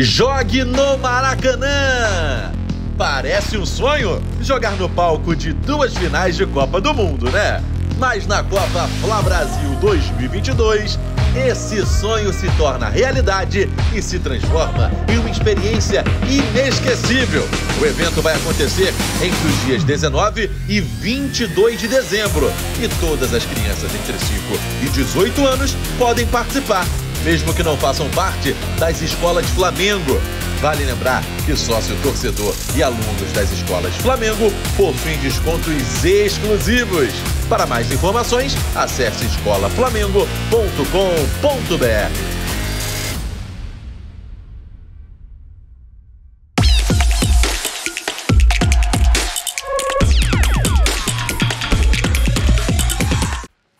Jogue no Maracanã! Parece um sonho jogar no palco de duas finais de Copa do Mundo, né? Mas na Copa Fla Brasil 2022, esse sonho se torna realidade e se transforma em uma experiência inesquecível. O evento vai acontecer entre os dias 19 e 22 de dezembro. E todas as crianças entre 5 e 18 anos podem participar, mesmo que não façam parte das escolas Flamengo. Vale lembrar que sócio torcedor e alunos das escolas Flamengo possuem descontos exclusivos. Para mais informações, acesse escolaflamengo.com.br.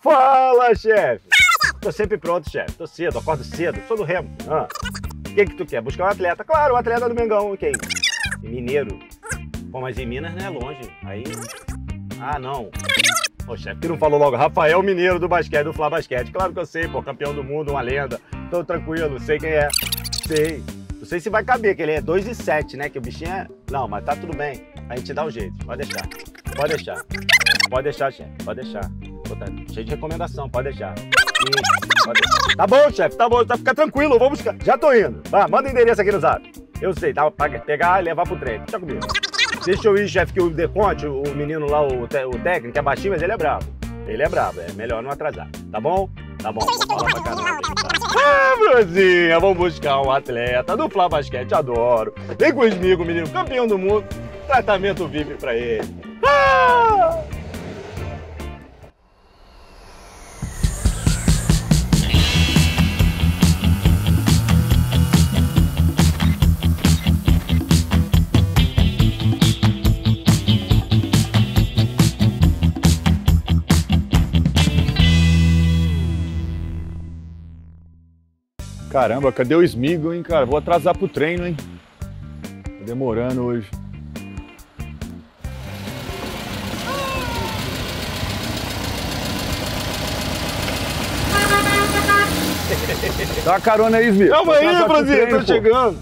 Fala, chefe! Tô sempre pronto, chefe. Tô cedo, acordo cedo, sou do Remo. O que tu quer? Buscar um atleta. Claro, um atleta do Mengão, ok. Mineiro. Pô, mas em Minas não é longe. Aí... Ah, não. Ô, chefe, que não falou logo? Rafael Mineiro do basquete, do FlaBasquete. Claro que eu sei, pô. Campeão do mundo, uma lenda. Tô tranquilo, sei quem é. Sei. Não sei se vai caber, que ele é 2,7, né? Que o bichinho é... Não, mas tá tudo bem. A gente dá um jeito. Pode deixar. Pode deixar. Pode deixar, chefe. Pode deixar. Pô, tá cheio de recomendação. Pode deixar. Tá bom, chefe, tá bom, tá, fica tranquilo, eu vou buscar. Já tô indo. Vai, manda o endereço aqui no zap. Eu sei, tá? Pra pegar e levar pro treino. Deixa comigo. Deixa eu ir, chefe, que o Deconte, o menino lá, o técnico, é baixinho, mas ele é brabo. Ele é brabo, é melhor não atrasar. Tá bom? Tá bom. Vou falar pra caramba. Ah, Bruzinha, vamos buscar um atleta do FlaBasquete, adoro. Vem comigo, menino, campeão do mundo. Tratamento VIP pra ele. Ah! Caramba, cadê o Smigol, hein, cara? Vou atrasar pro treino, hein? Tô demorando hoje. Dá uma carona aí, Smigol. Calma aí, Brasil, tô chegando.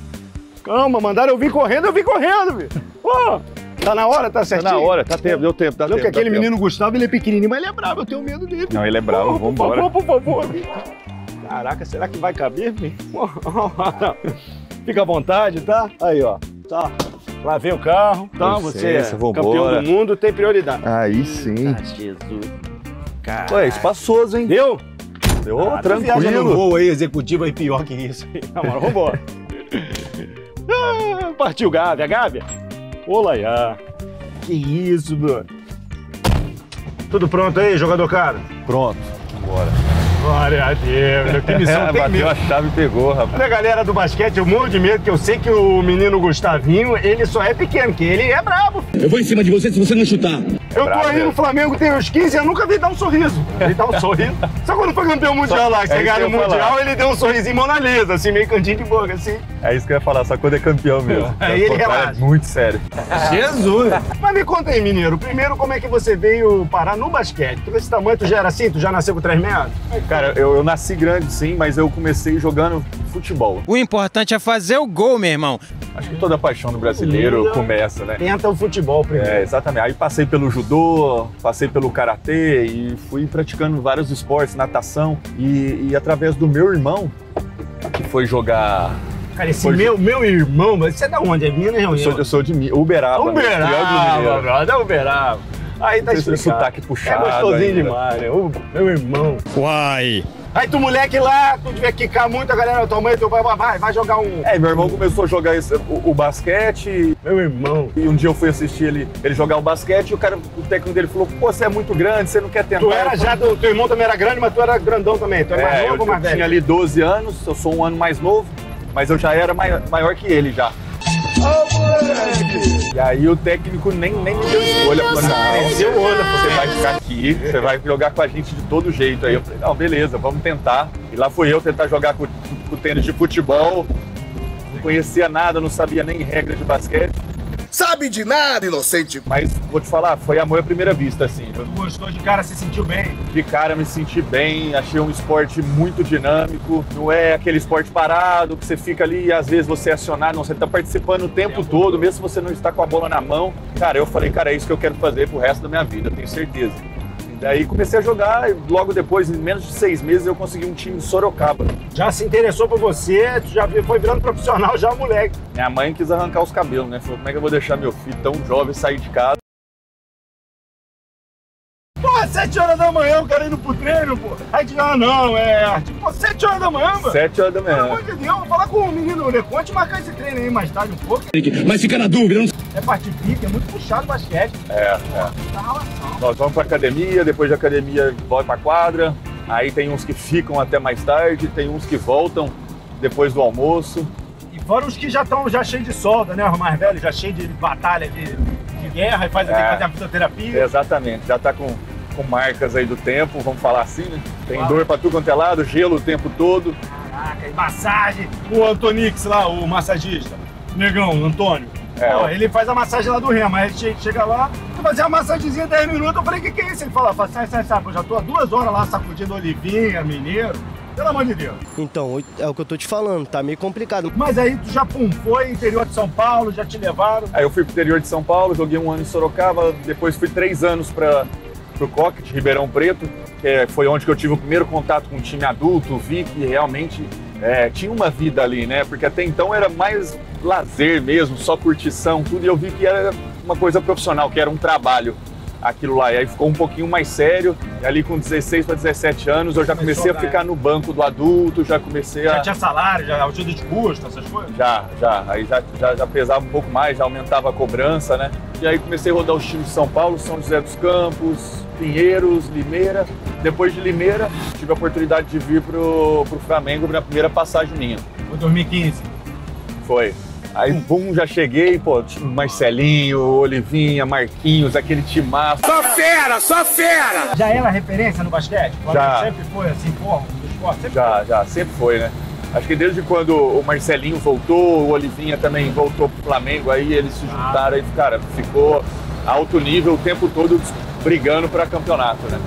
Calma, mandaram eu vim correndo, velho. Pô, tá na hora, tá certinho? Tá na hora, tá tempo, deu tempo, tá tempo. Porque aquele menino Gustavo, ele é pequenininho, mas ele é bravo, eu tenho medo dele. Não, ele é bravo, vamos embora. Por favor, por favor. Caraca, será que vai caber, filho? Fica à vontade, tá? Aí, ó. Tá. Lavei o carro, tá? Você é campeão do mundo, tem prioridade. Aí sim. Ah, Jesus. Caraca. Ué, espaçoso, hein? Deu? Deu, ah, tranquilo. Viaja no voo aí, executivo aí, pior que isso. Não, mano, vambora. Ah, partiu Gávea. Gávea? Olaiá. Que isso, mano. Tudo pronto aí, jogador cara? Pronto. Bora. Glória a Deus, que missão tem mesmo. Bateu a chave e pegou, rapaz. Olha, galera do basquete, eu morro de medo, que eu sei que o menino Gustavinho, ele só é pequeno, que ele é brabo. Eu vou em cima de você se você não chutar. Eu bravo, tô aí no Flamengo, tenho uns 15, eu nunca vi dar um sorriso. Ele dá um sorriso. Só quando foi campeão mundial lá, que você ganha no mundial, ele deu um sorrisinho Mona Lisa, assim, meio cantinho de boca, assim. É isso que eu ia falar, só quando é campeão mesmo. Aí ele relaxa. É muito sério. Jesus! Mas me conta aí, Mineiro, primeiro como é que você veio parar no basquete? Tu esse tamanho, tu já era assim? Tu já nasceu com 3 metros? Cara, eu nasci grande sim, mas eu comecei jogando futebol. O importante é fazer o gol, meu irmão. Acho que toda a paixão do brasileiro começa, né? Tenta o futebol primeiro. É, exatamente. Aí passei pelo judô, passei pelo karatê e fui praticando vários esportes, natação. E através do meu irmão, que foi jogar... Cara, esse meu irmão, mas você é da onde? É Minas, não? Eu sou de Uberaba. Uberaba. Aí tá explicado. Sotaque puxado. É gostosinho ainda. Demais, né? Meu irmão. Uai. Aí tu moleque lá, tu tiver que quicar muito, a galera, tua mãe, teu pai, vai jogar um... É, meu irmão começou a jogar o basquete. Meu irmão. E um dia eu fui assistir ele jogar o basquete e o cara, o técnico dele falou, pô, você é muito grande, você não quer tentar. Tu era já, teu irmão também era grande, mas tu era grandão também. Tu era mais novo ou mais velho? Eu tinha ali 12 anos, eu sou um ano mais novo, mas eu já era maior que ele já. Oh, moleque! E aí o técnico nem me deu escolha, falou, você vai ficar aqui, você vai jogar com a gente de todo jeito. Aí eu falei, não, beleza, vamos tentar. E lá fui eu tentar jogar com tênis de futebol, não conhecia nada, não sabia nem regra de basquete. Sabe de nada, inocente. Mas vou te falar, foi amor à primeira vista, assim. Gostou de cara, se sentiu bem? De cara, me senti bem. Achei um esporte muito dinâmico. Não é aquele esporte parado, que você fica ali e às vezes você é acionado. Não, você tá participando o tempo todo, mesmo se você não está com a bola na mão. Cara, eu falei, cara, é isso que eu quero fazer pro resto da minha vida, eu tenho certeza. Daí comecei a jogar e logo depois, em menos de 6 meses, eu consegui um time de Sorocaba. Já se interessou por você, já foi virando profissional já, moleque. Minha mãe quis arrancar os cabelos, né? Falou, como é que eu vou deixar meu filho tão jovem sair de casa? Pô, 7h da manhã, o cara indo pro treino, pô. Aí diz, ah, não, é... Tipo, 7h da manhã, mano. 7h da manhã. Pelo amor de Deus, vou falar com o menino Leconte e marcar esse treino aí mais tarde um pouco. Mas fica na dúvida, não sei. É partida, é muito puxado o basquete. Tá relação. Nós vamos pra academia, depois da academia vai pra quadra. Aí tem uns que ficam até mais tarde, tem uns que voltam depois do almoço. E fora os que já estão já cheios de solda, né? Os mais velhos já cheios de batalha, de guerra, e faz até fazer a fisioterapia. Exatamente, já tá com marcas aí do tempo, vamos falar assim, né? Tem dor pra tudo quanto é lado, gelo o tempo todo. Caraca, e massagem. O Antonix lá, o massagista. Negão, Antônio. Ó, ele faz a massagem lá do Rema, aí ele chega lá, fazer a massagenzinha 10 minutos, eu falei, o que é isso? Ele fala, sai, eu já tô há 2 horas lá sacudindo Olivinha, Mineiro, pelo amor de Deus. Então, é o que eu tô te falando, tá meio complicado. Mas aí tu já, pum, foi interior de São Paulo, já te levaram? Aí eu fui pro interior de São Paulo, joguei 1 ano em Sorocaba, depois fui 3 anos pro Coque de Ribeirão Preto, que foi onde que eu tive o primeiro contato com um time adulto, vi que realmente... tinha uma vida ali, né? Porque até então era mais lazer mesmo, só curtição, tudo. E eu vi que era uma coisa profissional, que era um trabalho aquilo lá. E aí ficou um pouquinho mais sério. E ali com 16 para 17 anos eu já comecei a ficar no banco do adulto, já comecei a... Já tinha salário, já ajuda de custo, essas coisas? Já. Aí já pesava um pouco mais, já aumentava a cobrança, né? E aí comecei a rodar os times de São Paulo, São José dos Campos, Pinheiros, Limeira. Depois de Limeira, tive a oportunidade de vir pro Flamengo na primeira passagem minha. Foi 2015? Foi. Aí, bum, já cheguei, pô, Marcelinho, Olivinha, Marquinhos, aquele timaço. Só fera! Já era referência no basquete? Já. Sempre foi assim, porra, do esporte? Sempre foi, né? Acho que desde quando o Marcelinho voltou, o Olivinha também voltou pro Flamengo, aí eles se juntaram e, cara, ficou alto nível o tempo todo brigando pra campeonato, né?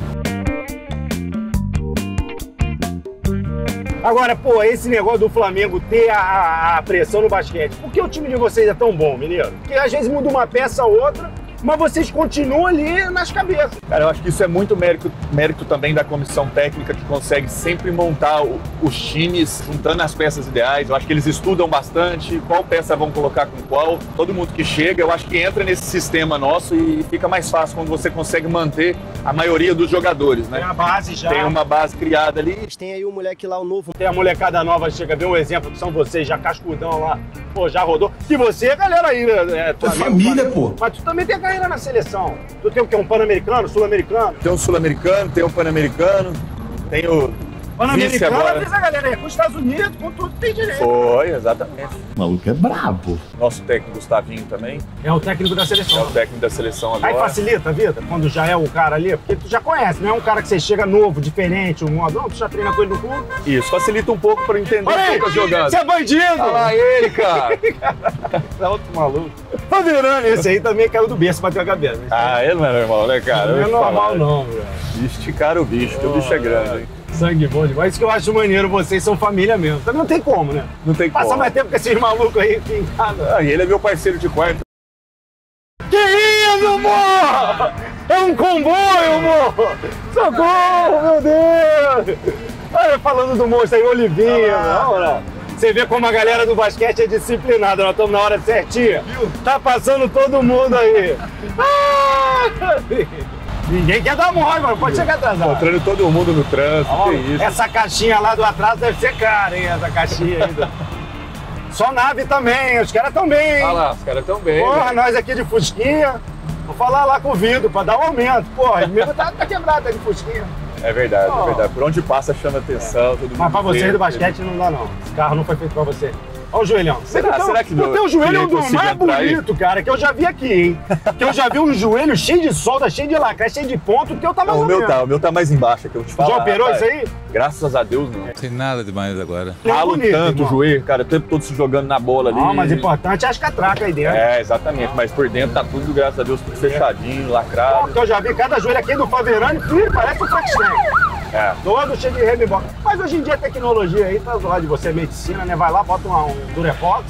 Agora, pô, esse negócio do Flamengo ter a pressão no basquete, por que o time de vocês é tão bom, Mineiro? Porque às vezes muda uma peça a outra, mas vocês continuam ali nas cabeças. Cara, eu acho que isso é muito mérito também da comissão técnica, que consegue sempre montar os times juntando as peças ideais. Eu acho que eles estudam bastante qual peça vão colocar com qual. Todo mundo que chega, eu acho que entra nesse sistema nosso e fica mais fácil quando você consegue manter a maioria dos jogadores, né? Tem a base já. Tem uma base criada ali. Tem aí o moleque lá, o novo. Tem a molecada nova, chega, vê um exemplo que são vocês, já cascudão lá. Pô, já rodou. E você, galera aí, né? Tua família, pô. Mas tu também tem a carreira na seleção. Tu tem o quê? Um pan-americano, sul-americano? Tem um sul-americano, tem um pan-americano, tem o... Pan-americano, às vezes a galera aí, com os Estados Unidos, com tudo, tem direito. Foi, exatamente. O maluco é brabo. Nosso técnico Gustavinho também. É o técnico da seleção. É o técnico da seleção agora. Aí facilita a vida, quando já é o cara ali, porque tu já conhece, não é um cara que você chega novo, diferente, um modão, tu já treina com ele no clube. Isso, facilita um pouco pra entender o que jogando. Você é bandido! Olha lá ele, cara. Tá outro maluco. Faverani, esse aí também caiu do berço, bateu a cabeça. Ah, ele não é normal, né, cara? Não é normal não, velho. Esticaram o bicho, que o bicho é grande, hein? Sangue bom demais. Isso que eu acho maneiro, vocês são família mesmo. Também não tem como, né? Não tem como. Passa mais tempo com esses malucos aí pingados. Ah, e ele é meu parceiro de quarto. Que isso, morro! É um comboio, morro! Socorro, meu Deus! Olha, falando do monstro aí, Olivinha, você vê como a galera do basquete é disciplinada. Nós estamos na hora certinha. Tá passando todo mundo aí. Ninguém quer dar mole, mano. Pode chegar atrasado. Encontrando todo mundo no trânsito, que isso. Essa caixinha lá do atraso deve ser cara, hein? Essa caixinha ainda. Só nave também, os caras tão bem, hein? Olha lá, os caras tão bem. Porra, né? Nós aqui de fusquinha, vou falar lá com o Vitor pra dar um aumento. Porra, o meu tá quebrado, tá de fusquinha. É verdade, é verdade. Por onde passa chama atenção, todo mundo. Mas pra vocês do basquete não dá, não. Esse carro não foi feito pra você. Olha o joelhão. O teu joelho é um dos mais bonitos, cara, que eu já vi aqui, hein? Que eu já vi um joelho cheio de solda, cheio de lacre, cheio de ponto, que eu tava mais o meu tá mais embaixo, que eu te falo. Já operou isso aí? Graças a Deus, não. Não tem nada demais agora. Ralo tanto o joelho, cara, o tempo todo se jogando na bola ali. Não, mas o importante é as catracas aí dentro. É, exatamente, mas por dentro tá tudo, graças a Deus, tudo fechadinho, lacrado. Porque eu já vi cada joelho aqui do Faverani, parece um Frankenstein. É. Todo cheio de rebote. Mas hoje em dia a tecnologia aí tá do lado de você, medicina, né? Vai lá, bota um Durepox.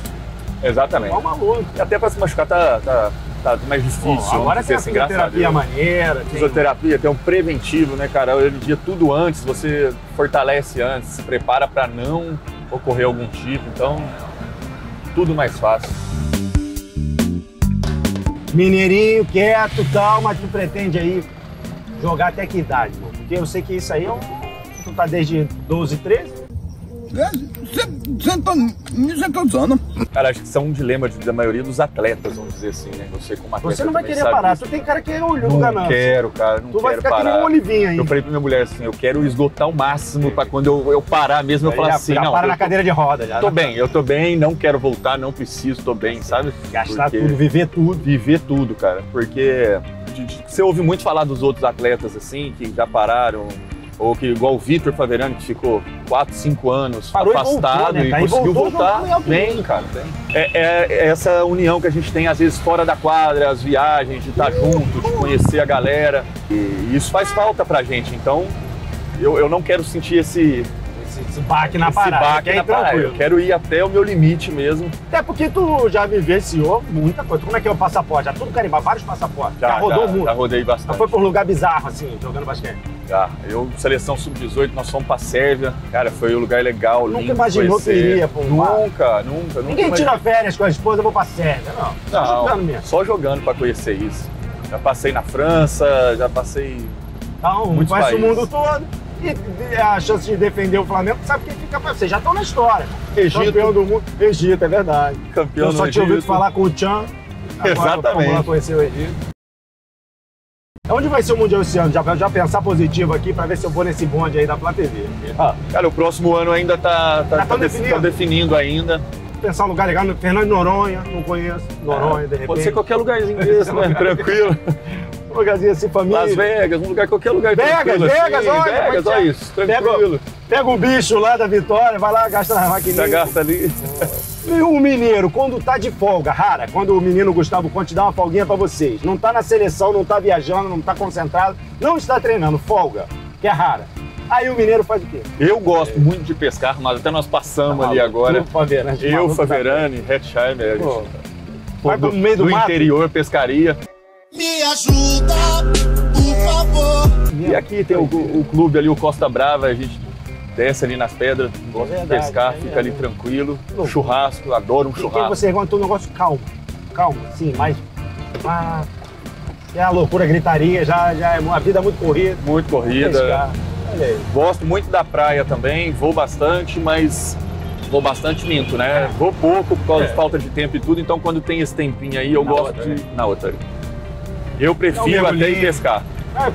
Exatamente. Tá maluco. Até pra se machucar tá mais difícil. Bom, agora tem assim, a fisioterapia maneira. Fisioterapia, tem um preventivo, né, cara? Hoje em dia tudo antes, você fortalece antes, se prepara pra não ocorrer algum tipo. Então, tudo mais fácil. Mineirinho, quieto, calma, tu pretende aí jogar até que idade, mano? Porque eu sei que isso aí é um... Tu tá desde 12, 13? Sempre anos. Cara, acho que isso é um dilema da maioria dos atletas, vamos dizer assim, né? Você como atleta... Você não vai querer parar, tu tem cara que é olho do ganância. Não quero, cara, não quero parar. Tu vai ficar que nem um Olivinha aí. Eu falei pra minha mulher assim, eu quero esgotar o máximo pra quando eu parar mesmo, eu falar assim, não... Já para na cadeira de roda, já. Tô bem, eu tô bem, não quero voltar, não preciso, tô bem, sabe? Gastar tudo, viver tudo. Viver tudo, cara, porque... Você ouve muito falar dos outros atletas assim, que já pararam, ou que igual o Vitor Faverani, que ficou 4, 5 anos parou afastado e, voltou, né, e conseguiu voltar. Bem, cara, bem. É essa união que a gente tem, às vezes, fora da quadra, as viagens, de estar junto, de conhecer a galera. E isso faz falta pra gente. Então, eu não quero sentir esse baque na parada. Eu quero ir até o meu limite mesmo. Até porque tu já vivenciou muita coisa. Como é que é o passaporte? Já tudo carimbado, vários passaportes. Já rodou muito. Já rodei bastante. Já foi por um lugar bizarro, assim, jogando basquete? Já. Eu, seleção sub-18, nós fomos pra Sérvia. Cara, foi um lugar legal, lindo. Nunca imaginou que iria pra um lugar? Nunca. Ninguém tira férias com a esposa, eu vou pra Sérvia, não. Só jogando mesmo. Só jogando pra conhecer isso. Já passei na França, já passei em muitos países. Conhece o mundo todo. E a chance de defender o Flamengo, sabe quem fica pra você? Já estão na história. Egito. Campeão do mundo. Egito, é verdade. Campeão do mundo. Eu só tinha ouvido falar com o Tchan. Exatamente. Agora conhecer o Egito. Onde vai ser o Mundial esse ano? Já pensar positivo aqui pra ver se eu vou nesse bonde aí da Flá TV. Cara, o próximo ano ainda tá definindo ainda. Pensar um lugar legal, Fernando Noronha, não conheço. Noronha, de repente. Pode ser qualquer lugarzinho desse, né? Tranquilo. Um lugarzinho assim, família. Las Vegas, qualquer lugar. Vegas, assim, olha. Vegas, olha isso, tranquilo. Pega o bicho lá da Vitória, vai lá, gasta na maquininha. Já gasta ali. E o mineiro, quando tá de folga, rara, quando o menino Gustavo Conte dá uma folguinha pra vocês, não tá na seleção, não tá viajando, não tá concentrado, não está treinando, folga, que é rara. Aí o mineiro faz o quê? Eu gosto muito de pescar, mas até nós passamos ali agora. Eu, Faverani, Hetzheimer, a gente vai pro meio do mato. Interior, pescaria. Me ajuda, por favor. E aqui tem o clube ali, o Costa Brava, a gente desce ali nas pedras, gosta de pescar, fica ali tranquilo. Churrasco, adoro um churrasco. Porque você aguenta um negócio calmo, sim, mas é a loucura, gritaria, já é uma vida muito corrida. Muito corrida. Gosto muito da praia também, vou bastante, mas vou bastante minto, né? Vou pouco por causa de falta de tempo e tudo, então quando tem esse tempinho aí eu gosto de... Na outra. Eu prefiro até ir pescar.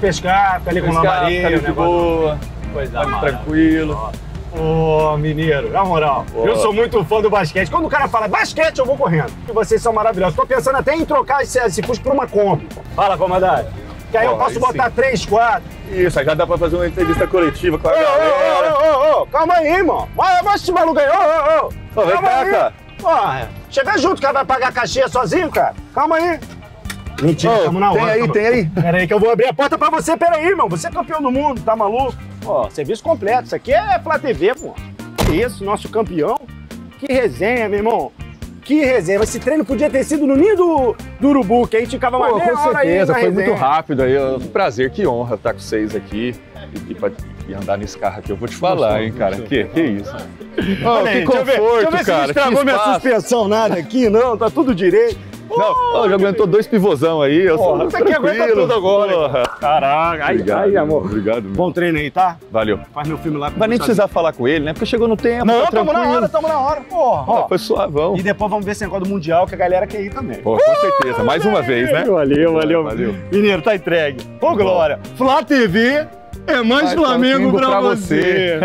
Pescar, ficar ali com lamareira, né? De boa, coisa tranquilo. Ô, mineiro, na moral, eu sou muito fã do basquete. Quando o cara fala basquete, eu vou correndo. E vocês são maravilhosos. Tô pensando até em trocar esse Fusca por uma Kombi. Fala, comandante. Que aí eu posso botar 3, 4. Isso, aí já dá pra fazer uma entrevista coletiva com a galera. Calma aí, irmão. Vai se maluco aí, calma aí, cara. Porra, chega junto, cara, vai pagar a caixinha sozinho, cara. Calma aí. Mentira, tamo na hora. Tem aí. Pera aí que eu vou abrir a porta pra você. Pera aí, irmão. Você é campeão do mundo, tá maluco? Ó, serviço completo. Isso aqui é Flá TV, pô. Que isso, nosso campeão. Que resenha, meu irmão. Que resenha. Esse treino podia ter sido no ninho do Urubu, que a gente ficava mais meia hora aí na resenha. Com certeza, foi muito rápido aí. É um prazer, que honra estar com vocês aqui e andar nesse carro aqui. Eu vou te falar, hein, cara. Que isso. Que conforto, cara. Deixa eu ver se estragou minha suspensão, nada aqui, não. Tá tudo direito. Não, já aguentou 2 pivôzão aí, eu sou tranquilo. Você que aguenta tudo agora. Caraca, aí, amor. Obrigado, meu. Bom treino aí, tá? Valeu. Faz meu filme lá. Vai nem precisar falar com ele, né? Porque chegou no tempo, não, tá tranquilo. Tamo na hora, porra. Foi suavão. E depois vamos ver esse negócio do Mundial, que a galera quer ir também. Pô, com certeza, mais uma vez, né? Valeu. Mineiro, tá entregue. Ô, Glória, Flá TV é mais Flamengo pra você.